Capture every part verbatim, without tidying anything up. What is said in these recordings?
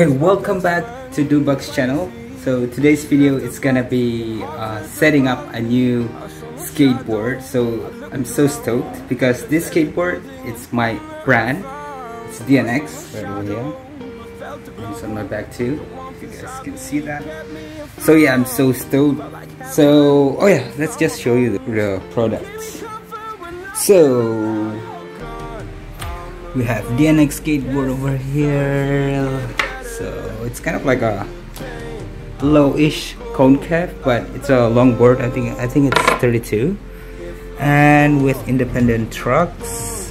Okay, welcome back to Dubbax channel. So today's video is gonna be uh, setting up a new skateboard. So I'm so stoked because this skateboard, it's my brand. It's D N X right over here. It's on my back too, if you guys can see that. So yeah, I'm so stoked. So oh yeah, let's just show you the, the products. So we have D N X skateboard over here. So it's kind of like a low-ish cone cap, but it's a long board. I think I think it's thirty-two, and with independent trucks,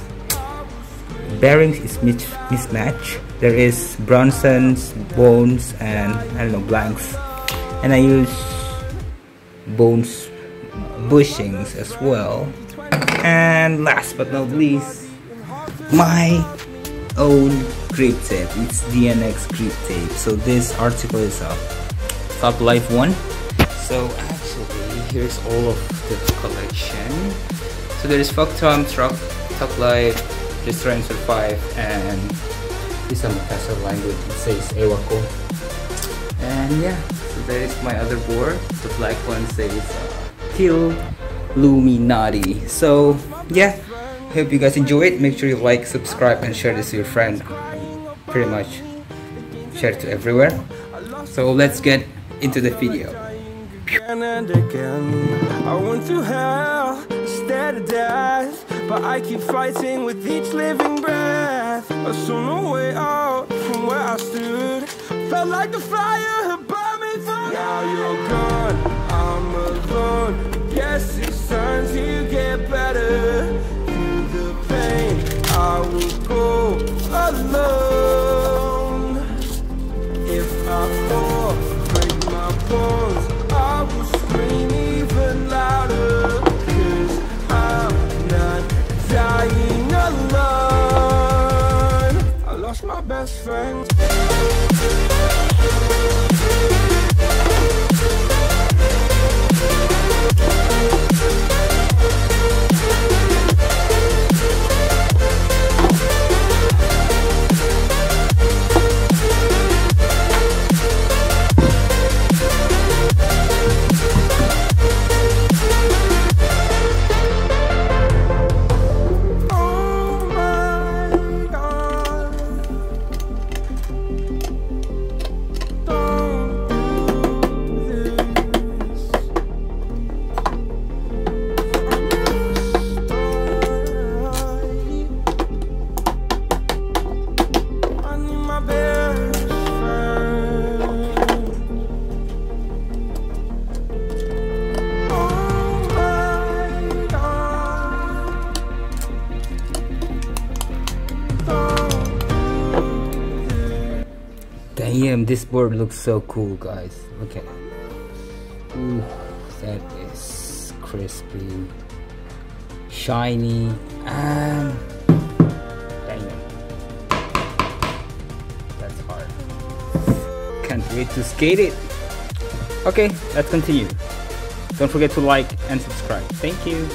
bearings is mismatched. There is Bronson's, Bones, and I don't know blanks, and I use Bones bushings as well. And last but not least, my own grip tape. It's D N X grip tape. So this article is up top life one. So actually here's all of the collection. So there is Foctom, truck, top life, Destroyer five, and this is Makassar language. It says Ewako. And yeah, so there is my other board. The black one says uh, Till Luminati. So yeah, hope you guys enjoy it. Make sure you like, subscribe, and share this to your friends. Pretty much share it to everywhere. So let's get into the video. And again, I went through hell, stared at death, but I keep fighting with each living breath. I saw no way out from where I stood. Felt like the fire had burned me through. Now you're gone, I'm alone. Yes, it's time to get better. I will go alone. If I fall, break my bones, I will scream even louder, 'cause I'm not dying alone. I lost my best friend. Damn, this board looks so cool, guys. Okay. Ooh, that is crispy, shiny, and damn, that's hard. Can't wait to skate it. Okay, let's continue. Don't forget to like and subscribe. Thank you.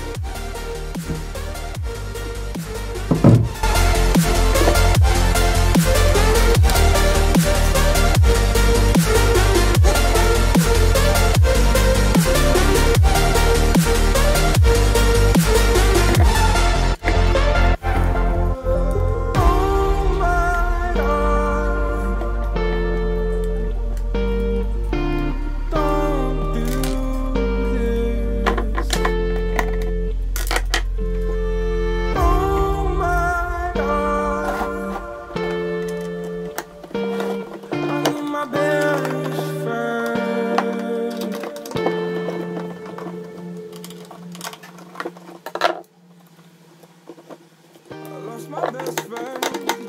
My best friend,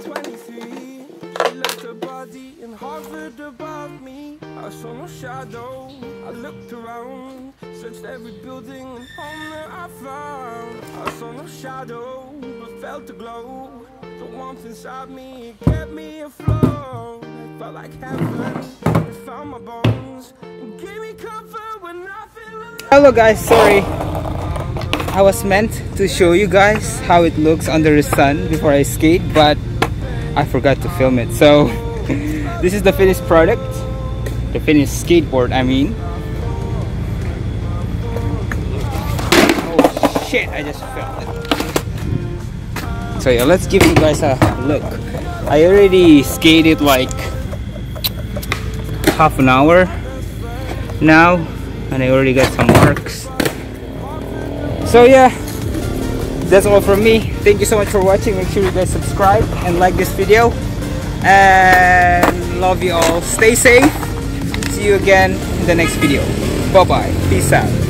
twenty-three, she left her body and hovered above me. I saw no shadow, I looked around, searched every building and home that I found. I saw no shadow, but felt the glow, the warmth inside me, it kept me afloat. Felt like heaven, it found my bones, and gave me comfort when I feel alone. Hello guys, sorry. I was meant to show you guys how it looks under the sun before I skate, but I forgot to film it. So This is the finished product, the finished skateboard, I mean. Oh shit, I just fell. So yeah, let's give you guys a look. I already skated like half an hour now, and I already got some marks. So yeah, that's all from me. Thank you so much for watching. Make sure you guys subscribe and like this video, and love you all. Stay safe. See you again in the next video. Bye bye. Peace out.